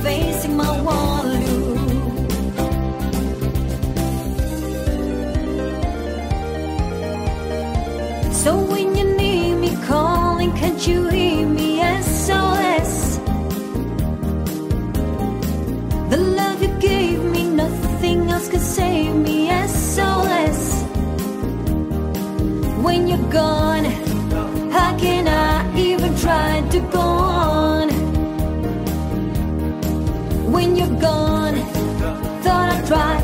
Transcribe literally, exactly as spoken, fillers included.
facing my Waterloo. So when you need me calling, can't you hear me? S O S. The love you gave me, nothing else could save me. S O S. When you're gone, how can I even try to go on? When you're gone, thought I'd try